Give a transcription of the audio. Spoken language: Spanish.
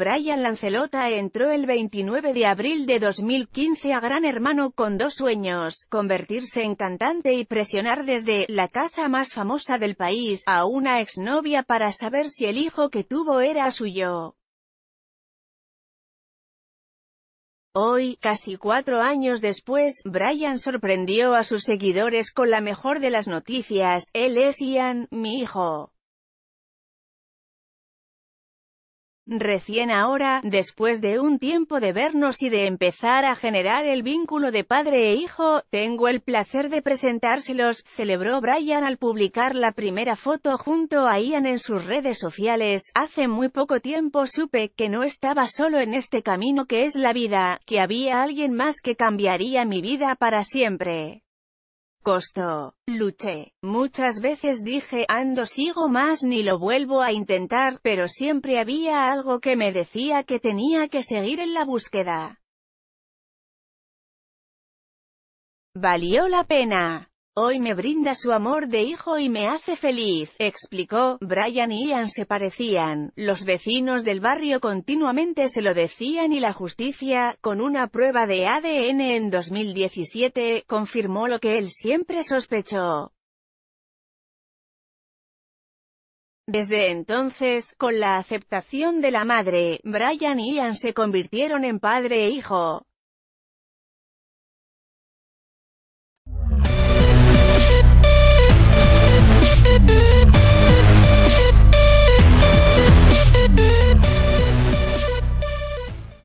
Brian Lanzelotta entró el 29 de abril de 2015 a Gran Hermano con dos sueños: convertirse en cantante y presionar desde la casa más famosa del país a una exnovia para saber si el hijo que tuvo era suyo. Hoy, casi 4 años después, Brian sorprendió a sus seguidores con la mejor de las noticias: él es Ian, mi hijo. Recién ahora, después de un tiempo de vernos y de empezar a generar el vínculo de padre e hijo, tengo el placer de presentárselos, celebró Brian al publicar la primera foto junto a Ian en sus redes sociales. Hace muy poco tiempo supe que no estaba solo en este camino que es la vida, que había alguien más que cambiaría mi vida para siempre. Costó. Luché. Muchas veces dije, ando sigo más ni lo vuelvo a intentar, pero siempre había algo que me decía que tenía que seguir en la búsqueda. Valió la pena. Hoy me brinda su amor de hijo y me hace feliz, explicó. Brian y Ian se parecían, los vecinos del barrio continuamente se lo decían y la justicia, con una prueba de ADN en 2017, confirmó lo que él siempre sospechó. Desde entonces, con la aceptación de la madre, Brian y Ian se convirtieron en padre e hijo.